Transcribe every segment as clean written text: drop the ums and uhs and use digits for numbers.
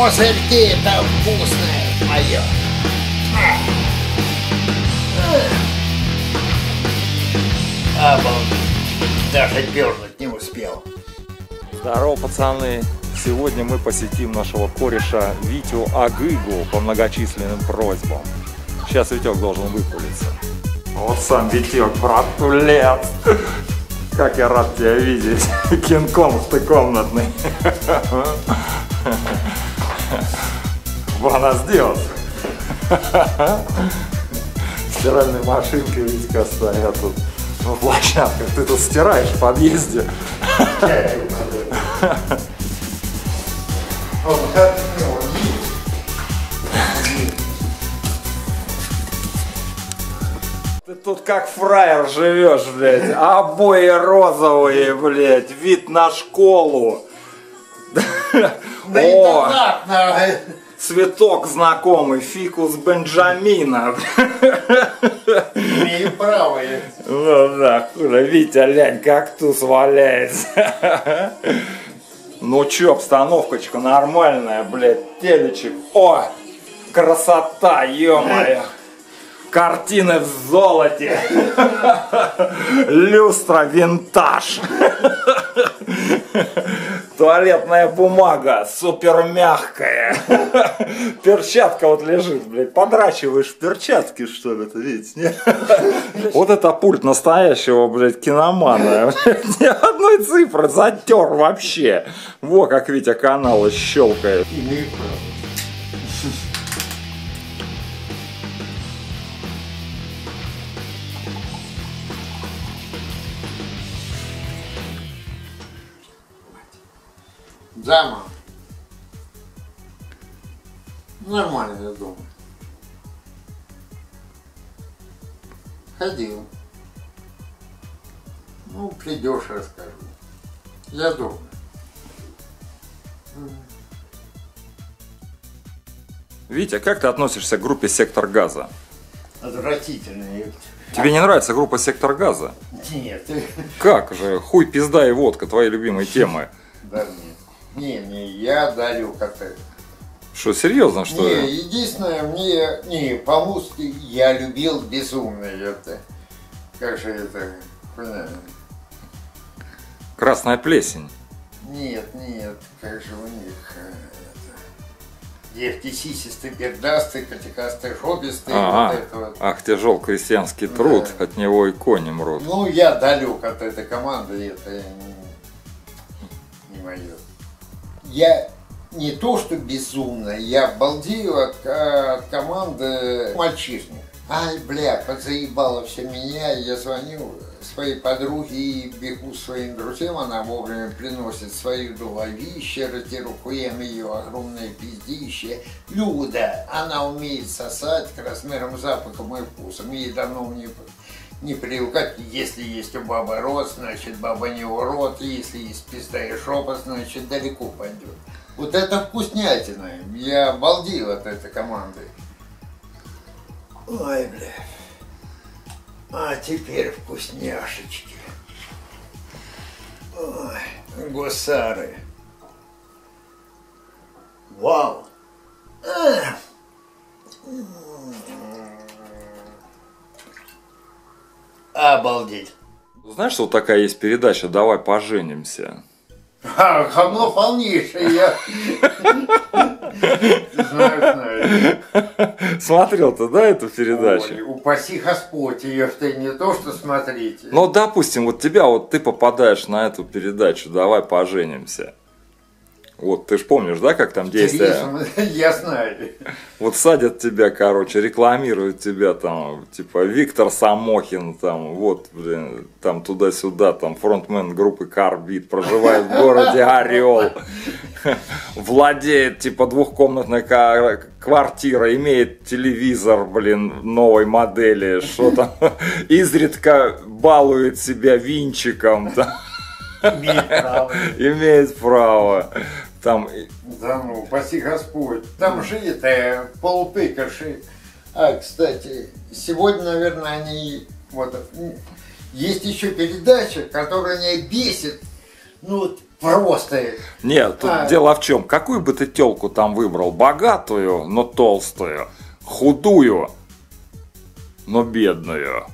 Пузырьки это вкусное мое. Обалдеть. Даже дернуть не успел. Здорово, пацаны. Сегодня мы посетим нашего кореша Витю Агыгу по многочисленным просьбам. Сейчас Витек должен выпулиться. Вот сам Витек, братулет. Как я рад тебя видеть. Кинг-Конг ты комнатный. Бонус делать. Стиральные машинки, Витька, стоят тут. Ну, площадка, ты тут стираешь в подъезде. Ты тут как фраер живешь, блядь. Обои розовые, блядь. Вид на школу. Да о, цветок знакомый, фикус Бенджамина. И правые. Ну да, хули, Витя, лянь, кактус валяется. Ну чё, обстановочка нормальная, блядь, телечек. О, красота, ё-моё. Картины в золоте. Люстра винтаж. Туалетная бумага, супер мягкая. Перчатка вот лежит, блядь. Подрачиваешь перчатки, что ли, это, видите? Вот это пульт настоящего, блядь, киномана. Ни одной цифры затер вообще. Во, как Витя каналы щелкает. Дама. Нормально, я думаю. Ходил. Ну, придешь, расскажу. Я думаю. Витя, как ты относишься к группе «Сектор газа»? Отвратительно. Тебе не нравится группа «Сектор газа»? Нет. Как же? Хуй, пизда и водка, твои любимые темы. Да нет. Не, я дарю коктейль. Что, серьезно, что ли? Не, единственное, по-мусски я любил безумно это. Как же это, понимаете? Красная плесень. Нет, как же у них это. Девки сисистые, пердастые, котикастые, шобистые. Ага. Вот это вот. Ах, тяжел крестьянский труд, да. От него и кони мрут. Ну, я далек от этой команды, это не мое. Я не то что безумно, я балдею от команды мальчишник. Ай, бля, подзаебало все меня, я звоню своей подруге и бегу своим друзьям, она вовремя приносит свою дуловище, ратирухуем ее огромное пиздище. Люда, она умеет сосать к размерам, запахом и вкусом, ей давно не привыкать. Если есть у бабы рот, значит баба не урод, если есть пизда и шопа, значит далеко пойдет. Вот это вкуснятина, я обалдел от этой команды. Ой, бля, а теперь вкусняшечки. Ой, гусары. Вау. Обалдеть. Знаешь, что вот такая есть передача «Давай поженимся»? Хамло полнейшее, я знаю. Смотрел-то, да, эту передачу? Ой, упаси Господь ее, ты не то что смотрите. Ну, допустим, вот тебя, вот ты попадаешь на эту передачу «Давай поженимся». Вот, ты ж помнишь, да, как там действия? Я знаю. Вот садят тебя, короче, рекламируют тебя там, типа, Виктор Самохин, там, вот, блин, там, туда-сюда, там, фронтмен группы «Карбид», проживает в городе Орел, владеет, типа, двухкомнатной квартирой, имеет телевизор, блин, новой модели, что там, изредка балует себя винчиком, там. Имеет право. Там... Да ну, спаси Господь. Там же это полупыкаши. А, кстати, сегодня, наверное, они... Вот, есть еще передача, которая меня бесит. Ну, вот, просто их. Нет, тут дело в чем. Какую бы ты телку там выбрал? Богатую, но толстую. Худую, но бедную.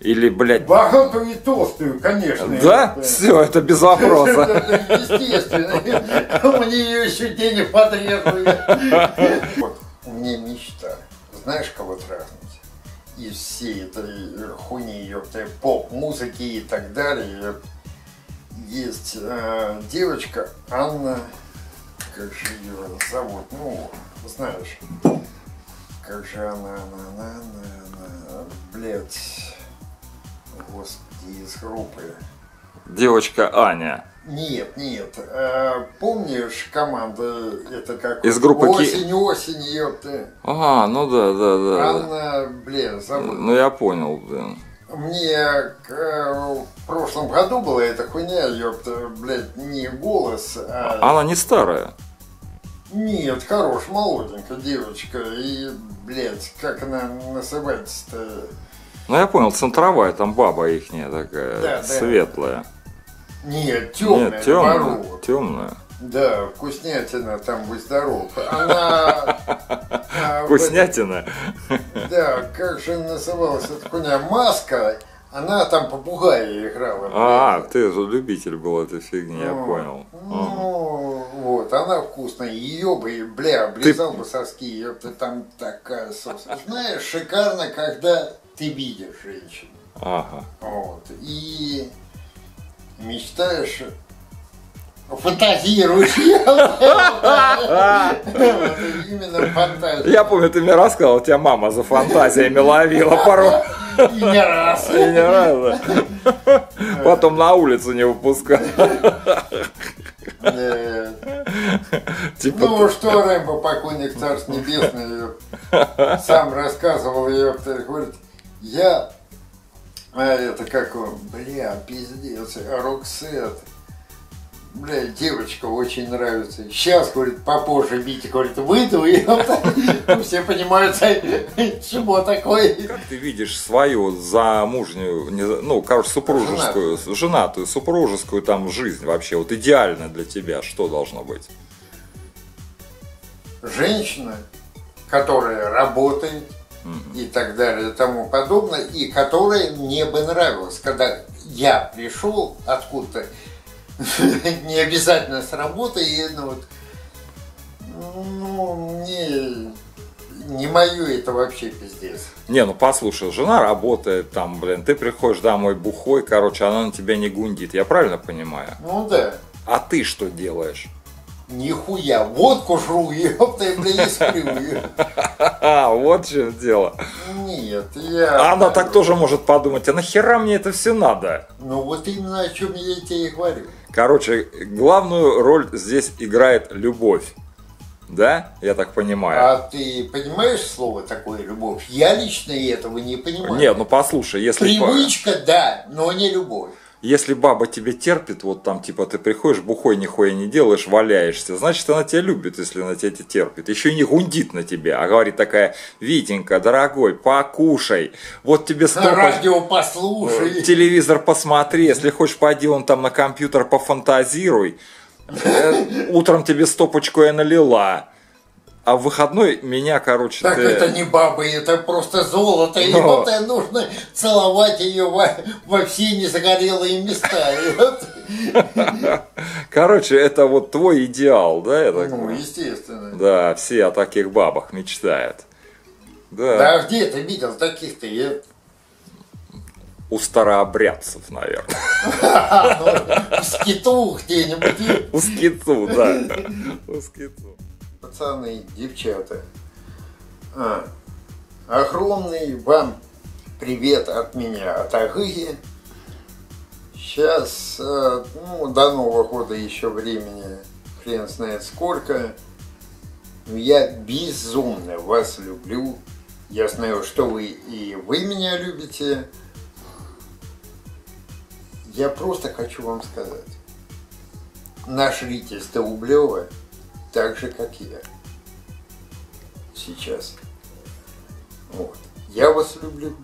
Или, блядь... Богатую и толстую, конечно. Да? Это... Все, это без вопроса. Это естественно. Мне ее еще денег потребует. Мне мечта. Знаешь, кого трахнуть? Из всей этой хуйни, поп-музыки и так далее. Есть девочка Анна, как же ее зовут, ну, знаешь, как же она, блядь, господи, из группы. Девочка Аня. Нет, помнишь, команда, это как из группы Осень, ёпты. Ага, ну да. Анна, блядь, зовут. Ну я понял, блин. Мне в прошлом году была эта хуйня, ёпта, блядь, не голос, а... Она не старая? Нет, хорош, молоденькая девочка, и, блядь, как она называется-то? Ну, я понял, центровая, там баба ихняя такая, да, светлая. Да. Нет, темная. Да, вкуснятина, там будь здоров. Она... Вкуснятина? Да, как же называлась эта хуйня? Маска, она там попугая играла. А, ты же любитель был этой фигни, я понял. Ну, вот, она вкусная, ее бы, бля, облизал бы соски, ты там такая собственно. Знаешь, шикарно, когда ты видишь женщину. Ага. Вот, и мечтаешь... Фантазируешь. Именно фантазируешь. Я помню, ты мне рассказывал, тебя мама за фантазиями ловила порой. И не раз. Потом на улицу не выпускал. Ну что, Рэмбо, покойник Царств Небесный, сам рассказывал, говорит, я, это как он, бля, пиздец, Роксет. Бля, девочка очень нравится. Сейчас, говорит, попозже, Витя, говорит, выйду, и все понимают, чего такое. Как ты видишь свою замужнюю, ну, короче, супружескую, женатую, супружескую там жизнь вообще, вот идеально для тебя, что должно быть? Женщина, которая работает и так далее, и тому подобное, и которая мне бы нравилась, когда я пришел откуда-то, не обязательно с работы, и ну, вот, ну, не мою это вообще пиздец. Не, ну послушай, жена работает там, блин, ты приходишь домой бухой, короче, она на тебя не гундит, я правильно понимаю? Ну да. А ты что делаешь? Нихуя, водку жру, ёпта, и, блин, и сплю. Вот в чем дело. Нет, я... Она так тоже может подумать, а нахера мне это все надо? Ну вот именно о чем я тебе и говорю. Короче, главную роль здесь играет любовь. Да? Я так понимаю. А ты понимаешь слово такое любовь? Я лично этого не понимаю. Нет, ну послушай, если... Привычка, да, но не любовь. Если баба тебя терпит, вот там типа ты приходишь, бухой нихуя не делаешь, валяешься, значит она тебя любит, если она тебя терпит. Еще и не гундит на тебя, а говорит такая: Витенька, дорогой, покушай, вот тебе столько... Радио послушай. Телевизор посмотри, если хочешь пойди вон там на компьютер пофантазируй. Утром тебе стопочку я налила. А в выходной меня, короче... Так ты... это не бабы, это просто золото. И вот нужно целовать ее во все незагорелые места. Короче, это вот твой идеал, да? Я так... Ну, естественно. Да, все о таких бабах мечтают. Да, да где ты видел таких-то? У старообрядцев, наверное. У скиту где-нибудь. У скиту, да. У скиту. Пацаны, девчата, огромный вам привет от меня, от Агыги. Сейчас, ну, до Нового года еще времени, хрен знает сколько. Я безумно вас люблю. Я знаю, что вы меня любите. Я просто хочу вам сказать, нашлитесь до Рублева. Так же, как я сейчас. Вот. Я вас люблю,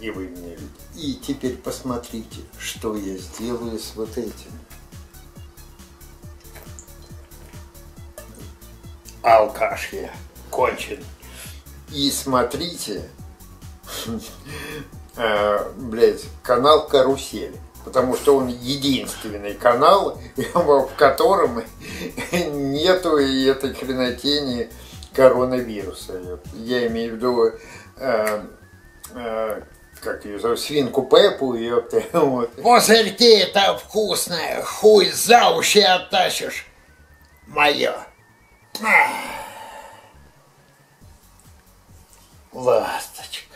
и вы меня любите. И теперь посмотрите, что я сделаю с вот этим. алкаш я, конченый. И смотрите, блядь, канал «Карусель», потому что он единственный канал, в котором нету этой хренотени коронавируса. Я имею в виду, как ее зовут, свинку Пеппу. Пузырьки это вкусно, хуй за уши оттащишь, мое. Ласточка.